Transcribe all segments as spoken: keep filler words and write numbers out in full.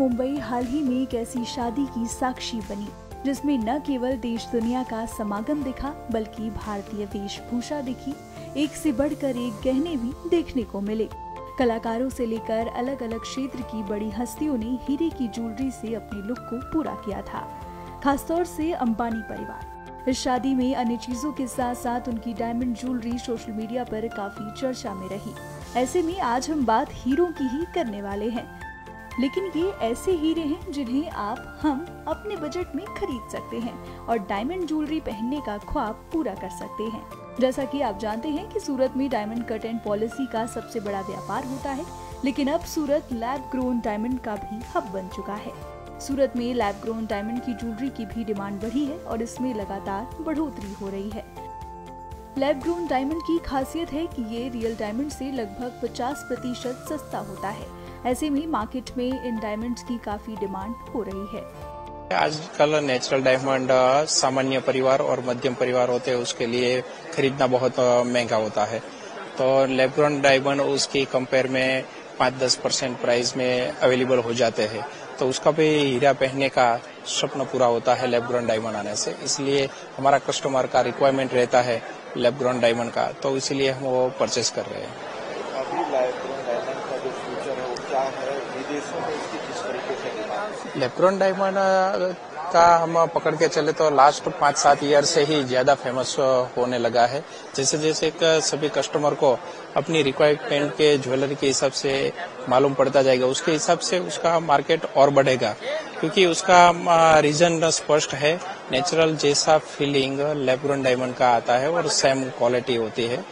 मुंबई हाल ही में एक ऐसी शादी की साक्षी बनी जिसमें न केवल देश दुनिया का समागम दिखा बल्कि भारतीय वेशभूषा दिखी, एक से बढ़कर एक गहने भी देखने को मिले। कलाकारों से लेकर अलग अलग क्षेत्र की बड़ी हस्तियों ने हीरे की ज्वेलरी से अपने लुक को पूरा किया था, खासतौर से अंबानी परिवार। इस शादी में अन्य चीजों के साथ साथ उनकी डायमंड ज्वेलरी सोशल मीडिया पर काफी चर्चा में रही। ऐसे में आज हम बात हीरों की ही करने वाले हैं, लेकिन ये ऐसे हीरे हैं जिन्हें आप हम अपने बजट में खरीद सकते हैं और डायमंड ज्वेलरी पहनने का ख्वाब पूरा कर सकते हैं। जैसा कि आप जानते हैं कि सूरत में डायमंड कट एंड पॉलिसी का सबसे बड़ा व्यापार होता है, लेकिन अब सूरत लैब ग्रोन डायमंड का भी हब बन चुका है। सूरत में लैब ग्रोन डायमंड की ज्वेलरी की भी डिमांड बढ़ी है और इसमें लगातार बढ़ोतरी हो रही है। लैब ग्रोन डायमंड की खासियत है कि ये रियल डायमंड से लगभग पचास प्रतिशत सस्ता होता है। ऐसे में मार्केट में इन डायमंड्स की काफी डिमांड हो रही है। आजकल नेचुरल डायमंड सामान्य परिवार और मध्यम परिवार होते हैं, उसके लिए खरीदना बहुत महंगा होता है, तो लैब ग्रोन डायमंड उसकी कंपेयर में पाँच दस परसेंट प्राइस में अवेलेबल हो जाते हैं, तो उसका भी हीरा पहनने का सपना पूरा होता है लैब ग्रोन डायमंड आने से। इसलिए हमारा कस्टमर का रिक्वायरमेंट रहता है लैब ग्रोन डायमंड का, तो इसीलिए हम वो परचेस कर रहे हैं। लैब ग्रोन डायमंड का हम पकड़ के चले तो लास्ट पाँच सात ईयर से ही ज्यादा फेमस होने लगा है। जैसे जैसे सभी कस्टमर को अपनी रिक्वायरमेंट के ज्वेलरी के हिसाब से मालूम पड़ता जाएगा, उसके हिसाब से उसका मार्केट और बढ़ेगा, क्योंकि उसका रीजन स्पष्ट है। नेचुरल जैसा फीलिंग लैब ग्रोन डायमंड का आता है और सेम क्वालिटी होती है,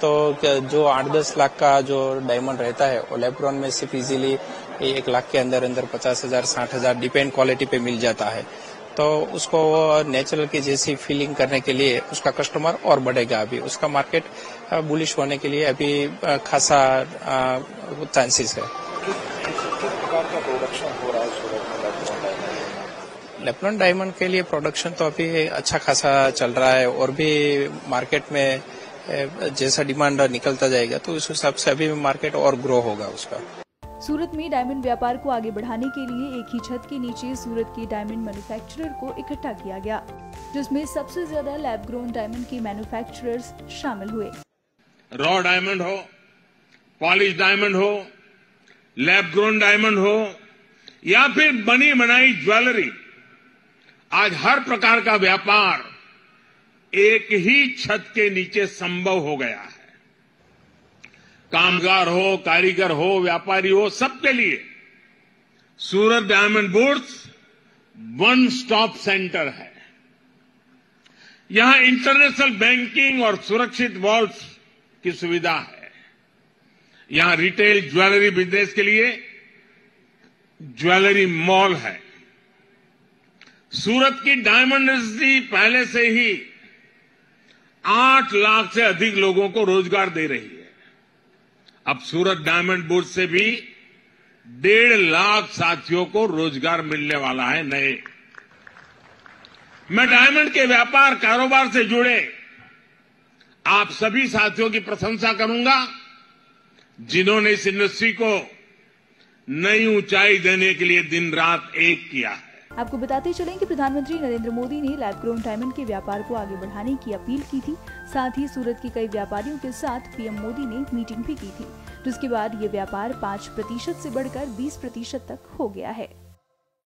तो जो आठ दस लाख का जो डायमंड रहता है वो लैब ग्रोन में सिर्फ इजीली एक लाख के अंदर अंदर पचास हजार साठ हजार डिपेंड क्वालिटी पे मिल जाता है, तो उसको नेचुरल की जैसी फीलिंग करने के लिए उसका कस्टमर और बढ़ेगा। अभी उसका मार्केट बुलिश होने के लिए अभी खासा चांसेस है। लैब ग्रोन डायमंड के लिए प्रोडक्शन तो अभी अच्छा खासा चल रहा है और भी मार्केट में जैसा डिमांड निकलता जाएगा तो उस हिसाब से अभी मार्केट और ग्रो होगा उसका। सूरत में डायमंड व्यापार को आगे बढ़ाने के लिए एक ही छत के नीचे सूरत के डायमंड मैन्युफैक्चरर को इकट्ठा किया गया, जिसमें सबसे ज्यादा लैब ग्रोन डायमंड के मैन्युफैक्चरर्स शामिल हुए। रॉ डायमंड हो, पॉलिश डायमंड हो, लैब ग्रोन डायमंड हो या फिर बनी बनाई ज्वेलरी, आज हर प्रकार का व्यापार एक ही छत के नीचे संभव हो गया है। कामगार हो, कारीगर हो, व्यापारी हो, सबके लिए Surat diamond boards one stop centre है। यहां इंटरनेशनल बैंकिंग और सुरक्षित वॉल्स की सुविधा है। यहां रिटेल ज्वेलरी बिजनेस के लिए ज्वेलरी मॉल है। सूरत की डायमंड इंडस्ट्री पहले से ही आठ लाख से अधिक लोगों को रोजगार दे रही है। अब सूरत डायमंड बोर्ड से भी डेढ़ लाख साथियों को रोजगार मिलने वाला है नए। मैं डायमंड के व्यापार कारोबार से जुड़े आप सभी साथियों की प्रशंसा करूंगा जिन्होंने इस इंडस्ट्री को नई ऊंचाई देने के लिए दिन रात एक किया है। आपको बताते चलें कि प्रधानमंत्री नरेंद्र मोदी ने लैब ग्रोन डायमंड के व्यापार को आगे बढ़ाने की अपील की थी। साथ ही सूरत के कई व्यापारियों के साथ पीएम मोदी ने मीटिंग भी की थी, जिसके बाद ये व्यापार पाँच प्रतिशत से बढ़कर बीस प्रतिशत तक हो गया है।